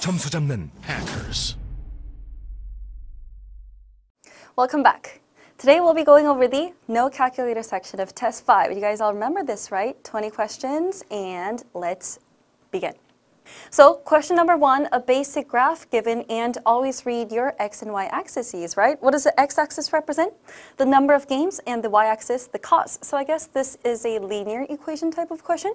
점수 잡는 hackers. Welcome back. Today we'll be going over the no calculator section of test 5. You guys all remember this, right? 20 questions, and let's begin. So question number 1, a basic graph given, and always read your x and y axes, right? What does the x-axis represent? The number of games, and the y-axis, the cost. So I guess this is a linear equation type of question.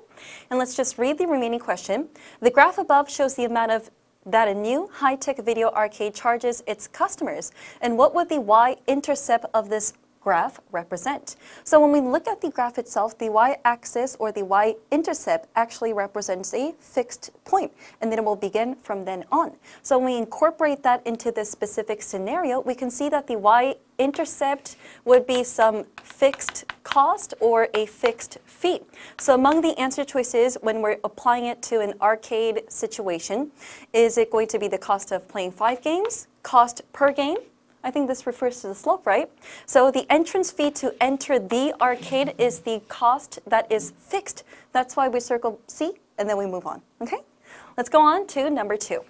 And let's just read the remaining question. The graph above shows the amount of that a new high-tech video arcade charges its customers, and what would the y-intercept of this graph represent? So when we look at the graph itself, the y-axis or the y-intercept actually represents a fixed point, and then it will begin from then on. So when we incorporate that into this specific scenario, we can see that the y-intercept would be some fixed cost or a fixed fee. So among the answer choices when we're applying it to an arcade situation, is it going to be the cost of playing 5 games, cost per game? I think this refers to the slope, right? So the entrance fee to enter the arcade is the cost that is fixed. That's why we circle C, and then we move on, okay? Let's go on to number 2.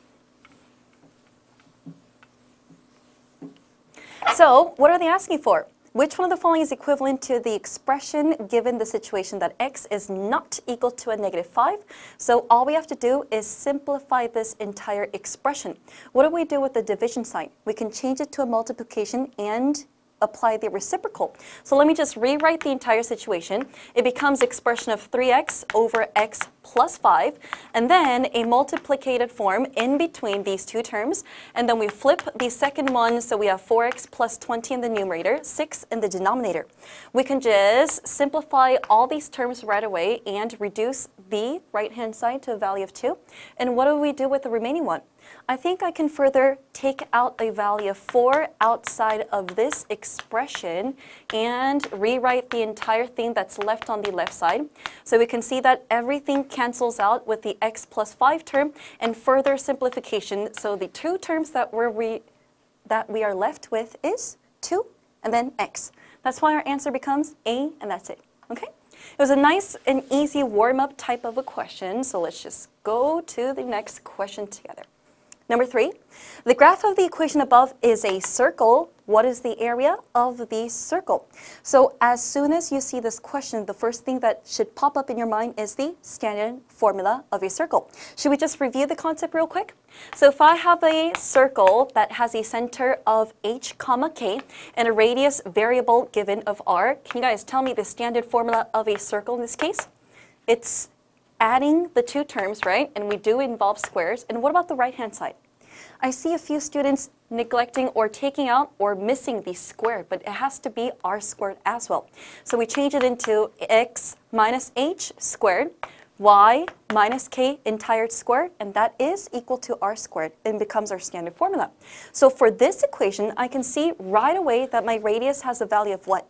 So what are they asking for? Which one of the following is equivalent to the expression given the situation that x is not equal to a -5? So all we have to do is simplify this entire expression. What do we do with the division sign? We can change it to a multiplication and apply the reciprocal. So let me just rewrite the entire situation. It becomes expression of 3x over x plus 5, and then a multiplicated form in between these two terms, and then we flip the second one, so we have 4x plus 20 in the numerator, 6 in the denominator. We can just simplify all these terms right away and reduce the right-hand side to a value of 2. And what do we do with the remaining one? I think I can further take out a value of 4 outside of this expression and rewrite the entire thing that's left on the left side. So we can see that everything cancels out with the x plus 5 term and further simplification. So the two terms that we are left with is 2 and then x. That's why our answer becomes A, and that's it. Okay? It was a nice and easy warm-up type of a question, so let's just go to the next question together. Number 3, the graph of the equation above is a circle. What is the area of the circle? So as soon as you see this question, the first thing that should pop up in your mind is the standard formula of a circle. Should we just review the concept real quick? So if I have a circle that has a center of h, k, and a radius variable given of r, can you guys tell me the standard formula of a circle in this case? It's adding the two terms, right? And we do involve squares. And what about the right-hand side? I see a few students neglecting or taking out or missing the square, but it has to be r squared as well. So we change it into x minus h squared, y minus k entire squared, and that is equal to r squared and becomes our standard formula. So for this equation, I can see right away that my radius has a value of what?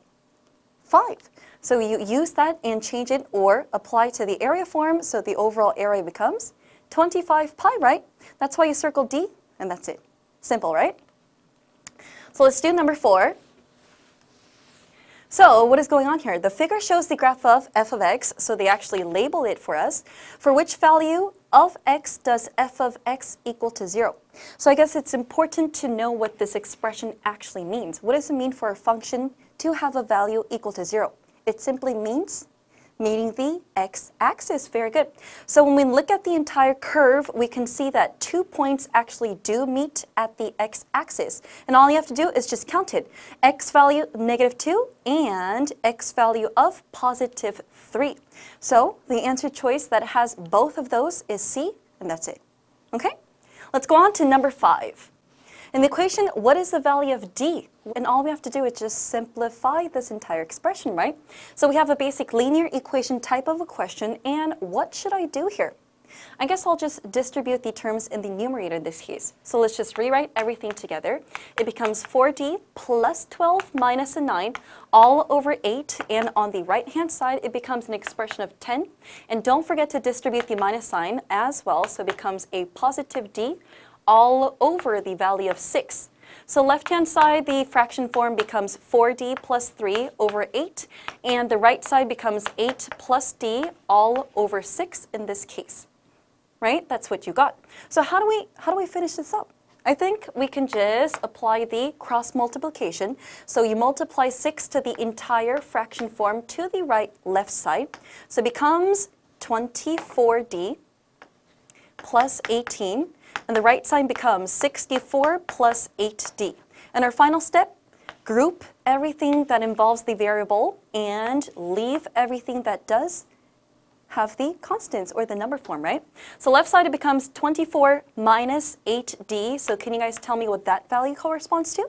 5. So you use that and change it or apply to the area form, so the overall area becomes 25 pi, right? That's why you circle D, and that's it. Simple, right? So let's do number 4. So what is going on here? The figure shows the graph of f of x, so they actually label it for us. For which value of x does f of x equal to 0? So I guess it's important to know what this expression actually means. What does it mean for a function to have a value equal to 0? It simply means meeting the x-axis. Very good. So when we look at the entire curve, we can see that 2 points actually do meet at the x-axis. And all you have to do is just count it. X value -2 and x value of +3. So the answer choice that has both of those is C, and that's it. Okay? Let's go on to number 5. In the equation, what is the value of d? And all we have to do is just simplify this entire expression, right? So we have a basic linear equation type of a question, and what should I do here? I guess I'll just distribute the terms in the numerator in this case. So let's just rewrite everything together. It becomes 4d plus 12 minus a 9 all over 8, and on the right-hand side, it becomes an expression of 10. And don't forget to distribute the minus sign as well, so it becomes a +d all over the value of 6. So left-hand side, the fraction form becomes 4d plus 3 over 8, and the right side becomes 8 plus d all over 6 in this case. right? That's what you got. So how do we finish this up? I think we can just apply the cross multiplication. So you multiply 6 to the entire fraction form to the left side. So it becomes 24d plus 18. And the right side becomes 64 plus 8d. And our final step, group everything that involves the variable and leave everything that does have the constants or the number form, right? So left side it becomes 24 minus 8d. So can you guys tell me what that value corresponds to?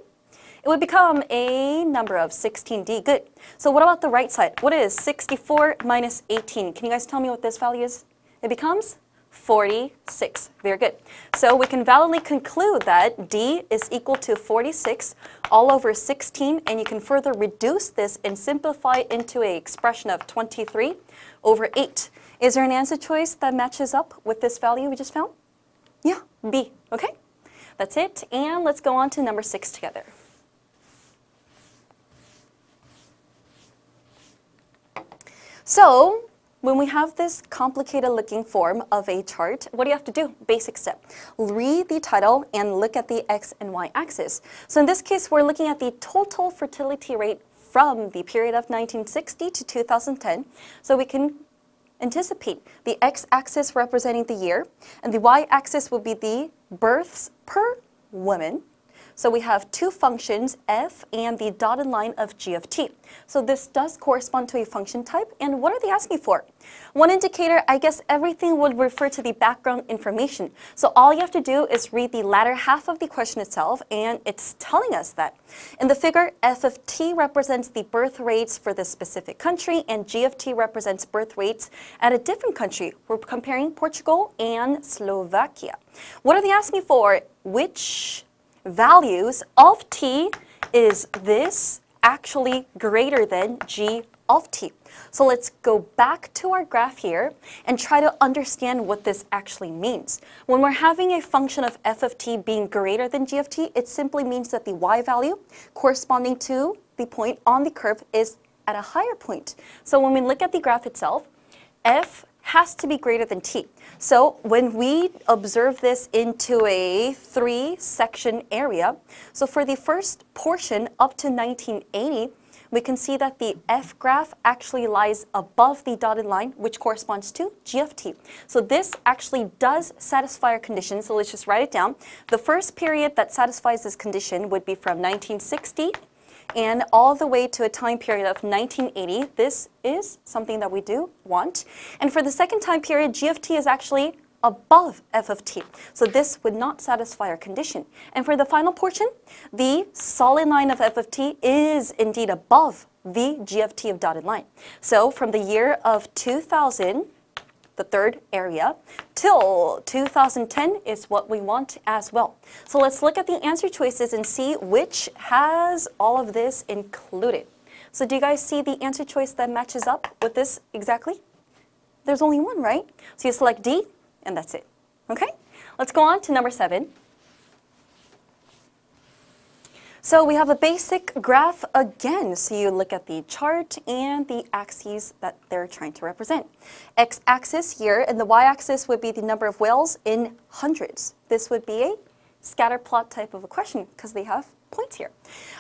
It would become a number of 16d. Good. So what about the right side? What is 64 minus 18? Can you guys tell me what this value is? It becomes 46. Very good. So we can validly conclude that d is equal to 46 all over 16, and you can further reduce this and simplify into an expression of 23 over 8. Is there an answer choice that matches up with this value we just found? Yeah, B. Okay, that's it. And let's go on to number 6 together. So when we have this complicated looking form of a chart, what do you have to do? Basic step. Read the title and look at the x and y axis. So in this case, we're looking at the total fertility rate from the period of 1960 to 2010. So we can anticipate the x-axis representing the year, and the y-axis will be the births per woman. So we have two functions, f and the dotted line of g of t. So this does correspond to a function type. And what are they asking for? One indicator, I guess everything would refer to the background information. So all you have to do is read the latter half of the question itself, and it's telling us that. In the figure, f of t represents the birth rates for this specific country, and g of t represents birth rates at a different country. We're comparing Portugal and Slovakia. What are they asking for? Which values of t is this actually greater than g of t? So let's go back to our graph here and try to understand what this actually means. When we're having a function of f of t being greater than g of t, it simply means that the y value corresponding to the point on the curve is at a higher point. So when we look at the graph itself, f has to be greater than t. So when we observe this into a 3-section area, so for the first portion up to 1980, we can see that the f graph actually lies above the dotted line, which corresponds to g of t. So this actually does satisfy our condition, so let's just write it down. The first period that satisfies this condition would be from 1960 and all the way to a time period of 1980. This is something that we do want. And for the second time period, g of t is actually above f of t. So this would not satisfy our condition. And for the final portion, the solid line of f of t is indeed above the g of t of dotted line. So from the year of 2000, the third area, till 2010 is what we want as well. So let's look at the answer choices and see which has all of this included. So do you guys see the answer choice that matches up with this exactly? There's only one, right? So you select D, and that's it. Okay? Let's go on to number 7. So we have a basic graph again. So you look at the chart and the axes that they're trying to represent. X-axis year, and the y-axis would be the number of whales in hundreds. This would be a scatter plot type of a question because they have points here.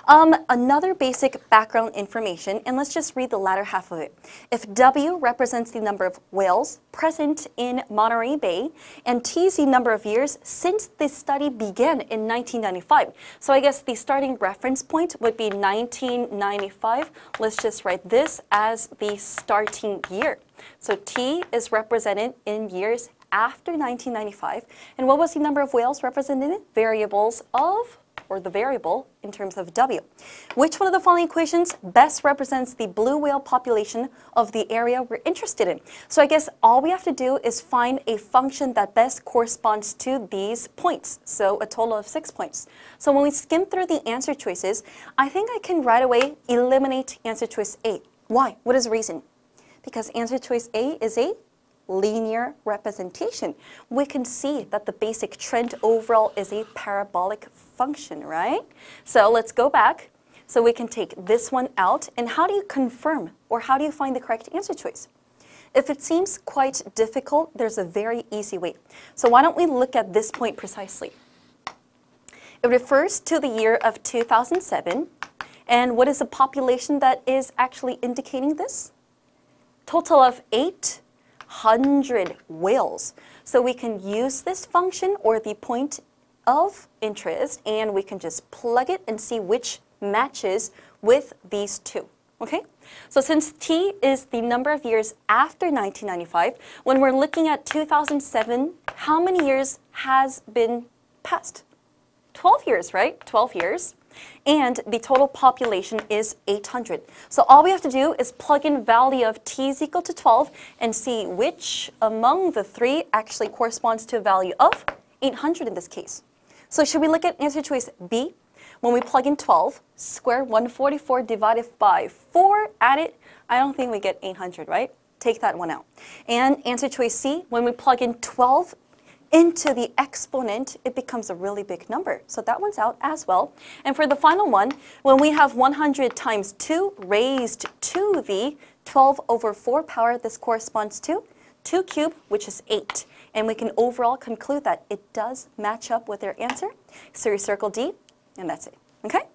Another basic background information, and let's just read the latter half of it. If W represents the number of whales present in Monterey Bay, and T is the number of years since the study began in 1995. So I guess the starting reference point would be 1995. Let's just write this as the starting year. So T is represented in years after 1995. And what was the number of whales represented in variables of, or the variable in terms of W. Which one of the following equations best represents the blue whale population of the area we're interested in? So I guess all we have to do is find a function that best corresponds to these points, so a total of 6 points. So when we skim through the answer choices, I think I can right away eliminate answer choice A. Why? What is the reason? Because answer choice A is a linear representation. We can see that the basic trend overall is a parabolic function, right? So let's go back. So we can take this one out. And how do you confirm, or how do you find the correct answer choice? If it seems quite difficult, there's a very easy way. So why don't we look at this point precisely? It refers to the year of 2007. And what is the population that is actually indicating this? Total of 800 whales. So we can use this function or the point of interest, and we can just plug it and see which matches with these two. Okay? So since T is the number of years after 1995, when we're looking at 2007, how many years has been passed? 12 years, right? 12 years. And the total population is 800. So all we have to do is plug in value of t is equal to 12 and see which among the three actually corresponds to a value of 800 in this case. So should we look at answer choice B? When we plug in 12, square 144 divided by 4, add it, I don't think we get 800, right? Take that one out. And answer choice C, when we plug in 12 into the exponent, it becomes a really big number. So that one's out as well. And for the final one, when we have 100 times 2 raised to the 12 over 4 power, this corresponds to 2 cubed, which is 8. And we can overall conclude that it does match up with their answer. So you circle D, and that's it. Okay?